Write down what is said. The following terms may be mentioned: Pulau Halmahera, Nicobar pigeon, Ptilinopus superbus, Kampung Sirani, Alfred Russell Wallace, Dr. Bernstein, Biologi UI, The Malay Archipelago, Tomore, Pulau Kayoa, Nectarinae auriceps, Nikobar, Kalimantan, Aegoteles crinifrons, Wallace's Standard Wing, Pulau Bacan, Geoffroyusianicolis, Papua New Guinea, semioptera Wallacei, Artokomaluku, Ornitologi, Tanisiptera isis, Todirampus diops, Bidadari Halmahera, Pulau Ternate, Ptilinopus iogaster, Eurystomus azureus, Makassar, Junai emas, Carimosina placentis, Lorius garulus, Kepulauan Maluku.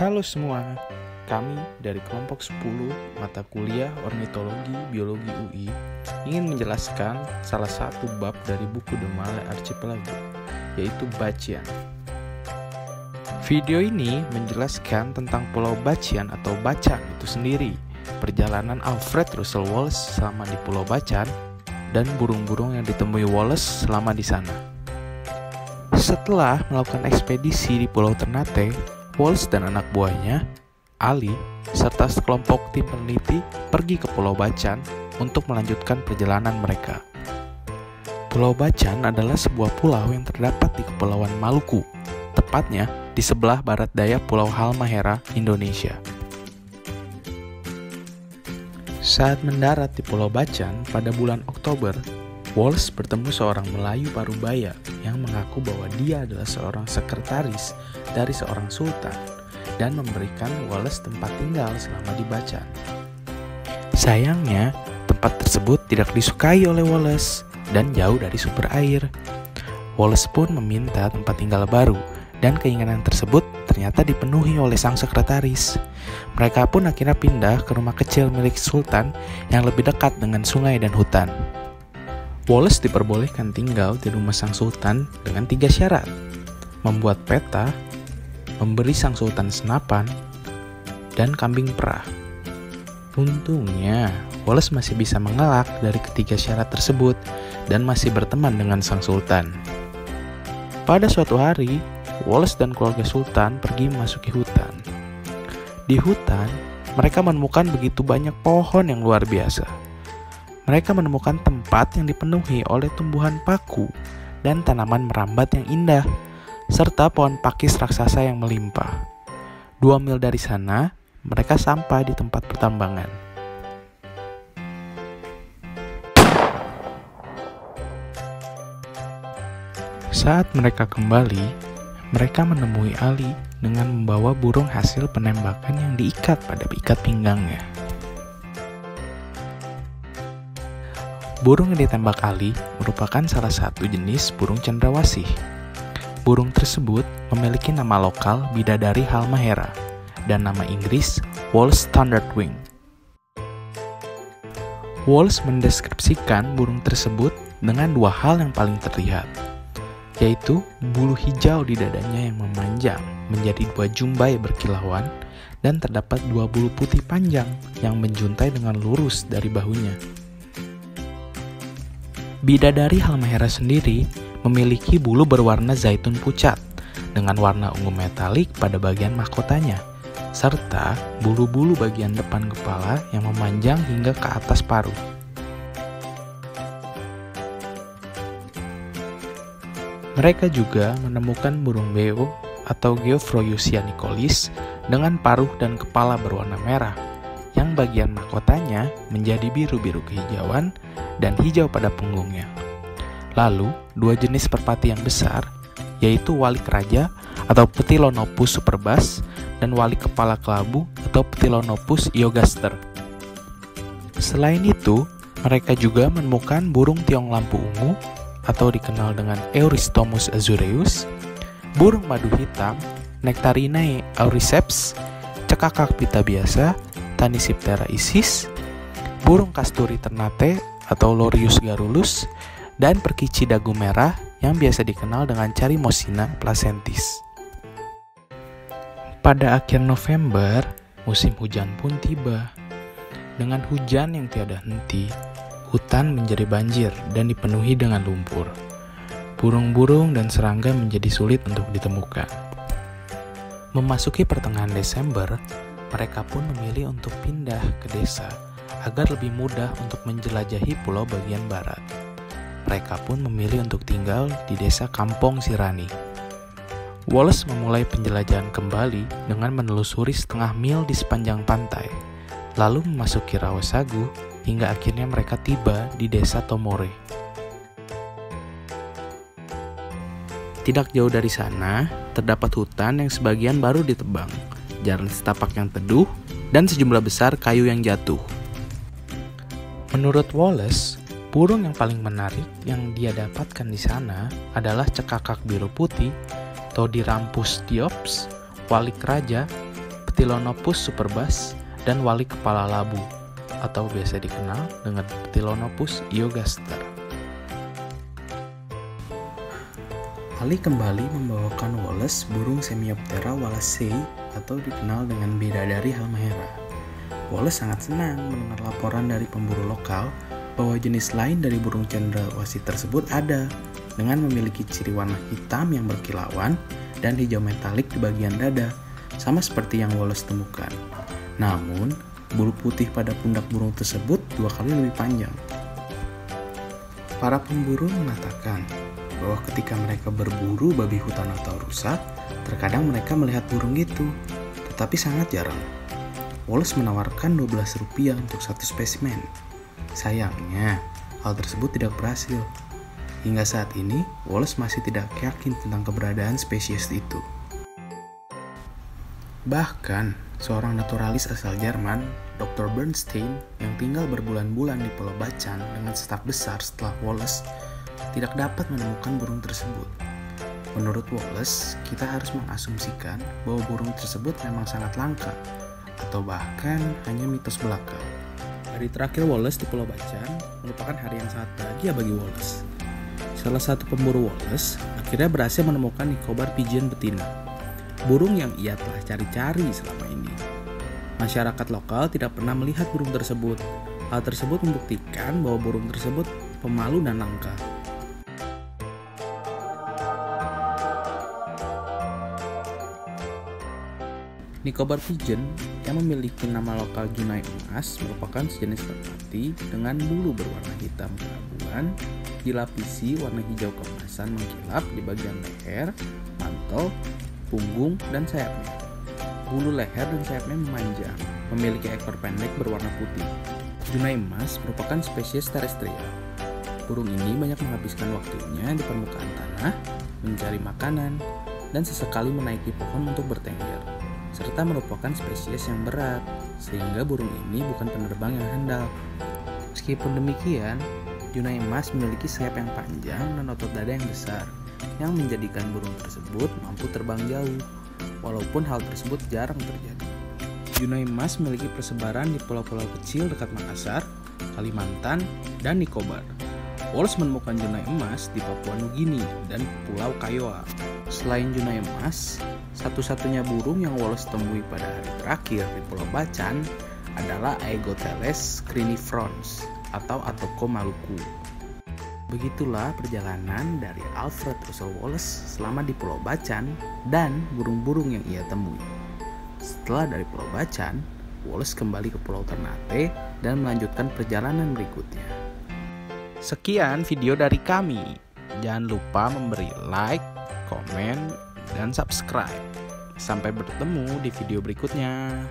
Halo semua, kami dari kelompok 10 mata kuliah Ornitologi Biologi UI ingin menjelaskan salah satu bab dari buku The Malay Archipelago, yaitu Bacian. Video ini menjelaskan tentang Pulau Bacian atau Bacan itu sendiri, perjalanan Alfred Russell Wallace selama di Pulau Bacan, dan burung-burung yang ditemui Wallace selama di sana. Setelah melakukan ekspedisi di Pulau Ternate, Wallace dan anak buahnya, Ali, serta sekelompok tim peneliti pergi ke Pulau Bacan untuk melanjutkan perjalanan mereka. Pulau Bacan adalah sebuah pulau yang terdapat di Kepulauan Maluku, tepatnya di sebelah barat daya Pulau Halmahera, Indonesia. Saat mendarat di Pulau Bacan pada bulan Oktober, Wallace bertemu seorang Melayu Parubaya yang mengaku bahwa dia adalah seorang sekretaris dari seorang sultan dan memberikan Wallace tempat tinggal selama di Bacan. Sayangnya, tempat tersebut tidak disukai oleh Wallace dan jauh dari sumber air. Wallace pun meminta tempat tinggal baru dan keinginan tersebut ternyata dipenuhi oleh sang sekretaris. Mereka pun akhirnya pindah ke rumah kecil milik sultan yang lebih dekat dengan sungai dan hutan. Wallace diperbolehkan tinggal di rumah sang sultan dengan 3 syarat: membuat peta, memberi sang sultan senapan, dan kambing perah. Untungnya, Wallace masih bisa mengelak dari ketiga syarat tersebut dan masih berteman dengan sang sultan. Pada suatu hari, Wallace dan keluarga sultan pergi memasuki hutan. Di hutan, mereka menemukan begitu banyak pohon yang luar biasa. Mereka menemukan tempat yang dipenuhi oleh tumbuhan paku dan tanaman merambat yang indah, serta pohon pakis raksasa yang melimpah. 2 mil dari sana, mereka sampai di tempat pertambangan. Saat mereka kembali, mereka menemui Ali dengan membawa burung hasil penembakan yang diikat pada ikat pinggangnya. Burung yang ditembak Ali merupakan salah satu jenis burung cendrawasih. Burung tersebut memiliki nama lokal Bidadari Halmahera dan nama Inggris Wallace's Standard Wing. Wallace mendeskripsikan burung tersebut dengan 2 hal yang paling terlihat, yaitu bulu hijau di dadanya yang memanjang menjadi 2 jumbai berkilauan dan terdapat 2 bulu putih panjang yang menjuntai dengan lurus dari bahunya. Bidadari Halmahera sendiri memiliki bulu berwarna zaitun pucat dengan warna ungu metalik pada bagian mahkotanya, serta bulu-bulu bagian depan kepala yang memanjang hingga ke atas paruh. Mereka juga menemukan burung beo atau Geoffroyusianicolis dengan paruh dan kepala berwarna merah, yang bagian mahkotanya menjadi biru-biru kehijauan dan hijau pada punggungnya. Lalu, 2 jenis merpati yang besar, yaitu walik raja atau Ptilinopus superbus dan walik kepala kelabu atau Ptilinopus iogaster. Selain itu, mereka juga menemukan burung tiong lampu ungu atau dikenal dengan Eurystomus azureus, burung madu hitam, Nectarinae auriceps, cekakak pita biasa, Tanisiptera isis, burung kasturi Ternate atau Lorius garulus, dan perkici dagu merah yang biasa dikenal dengan Carimosina placentis. Pada akhir November, musim hujan pun tiba. Dengan hujan yang tiada henti, hutan menjadi banjir dan dipenuhi dengan lumpur. Burung-burung dan serangga menjadi sulit untuk ditemukan. Memasuki pertengahan Desember, mereka pun memilih untuk pindah ke desa agar lebih mudah untuk menjelajahi pulau bagian barat. Mereka pun memilih untuk tinggal di desa Kampung Sirani. Wallace memulai penjelajahan kembali dengan menelusuri setengah mil di sepanjang pantai, lalu memasuki rawa sagu hingga akhirnya mereka tiba di desa Tomore. Tidak jauh dari sana, terdapat hutan yang sebagian baru ditebang, jalan setapak yang teduh, dan sejumlah besar kayu yang jatuh. Menurut Wallace, burung yang paling menarik yang dia dapatkan di sana adalah cekakak biru putih, Todirampus diops, walik raja, Ptilinopus superbus, dan wali kepala labu, atau biasa dikenal dengan Ptilinopus iogaster. Ali kembali membawakan Wallace burung semioptera Wallacei atau dikenal dengan Bidadari Halmahera. Wallace sangat senang mendengar laporan dari pemburu lokal bahwa jenis lain dari burung cendrawasih tersebut ada, dengan memiliki ciri warna hitam yang berkilauan dan hijau metalik di bagian dada, sama seperti yang Wallace temukan. Namun, bulu putih pada pundak burung tersebut 2 kali lebih panjang. Para pemburu mengatakan bahwa ketika mereka berburu babi hutan atau rusa, terkadang mereka melihat burung itu, tetapi sangat jarang. Wallace menawarkan Rp12 untuk 1 spesimen. Sayangnya, hal tersebut tidak berhasil. Hingga saat ini, Wallace masih tidak yakin tentang keberadaan spesies itu. Bahkan, seorang naturalis asal Jerman, Dr. Bernstein, yang tinggal berbulan-bulan di Pulau Bacan dengan staf besar setelah Wallace, tidak dapat menemukan burung tersebut. Menurut Wallace, kita harus mengasumsikan bahwa burung tersebut memang sangat langka, atau bahkan hanya mitos belaka. Hari terakhir Wallace di Pulau Bacan merupakan hari yang sangat bahagia bagi Wallace. Salah satu pemburu Wallace akhirnya berhasil menemukan Nicobar pigeon betina, burung yang ia telah cari-cari selama ini. Masyarakat lokal tidak pernah melihat burung tersebut. Hal tersebut membuktikan bahwa burung tersebut pemalu dan langka. Nicobar pigeon yang memiliki nama lokal Junai emas merupakan sejenis merpati dengan bulu berwarna hitam kelabuan, dilapisi warna hijau keemasan mengkilap di bagian leher, mantel, punggung, dan sayapnya. Bulu leher dan sayapnya memanjang, memiliki ekor pendek berwarna putih. Junai emas merupakan spesies terestrial. Burung ini banyak menghabiskan waktunya di permukaan tanah, mencari makanan, dan sesekali menaiki pohon untuk bertengger, serta merupakan spesies yang berat, sehingga burung ini bukan penerbang yang handal. Meskipun demikian, Junai emas memiliki sayap yang panjang dan otot dada yang besar, yang menjadikan burung tersebut mampu terbang jauh, walaupun hal tersebut jarang terjadi. Junai emas memiliki persebaran di pulau-pulau kecil dekat Makassar, Kalimantan, dan Nikobar. Wallace menemukan Junai emas di Papua New Guinea dan Pulau Kayoa. Selain Junai emas, satu-satunya burung yang Wallace temui pada hari terakhir di Pulau Bacan adalah Aegoteles crinifrons atau Artokomaluku. Begitulah perjalanan dari Alfred Russell Wallace selama di Pulau Bacan dan burung-burung yang ia temui. Setelah dari Pulau Bacan, Wallace kembali ke Pulau Ternate dan melanjutkan perjalanan berikutnya. Sekian video dari kami. Jangan lupa memberi like, komen, dan subscribe. Sampai bertemu di video berikutnya.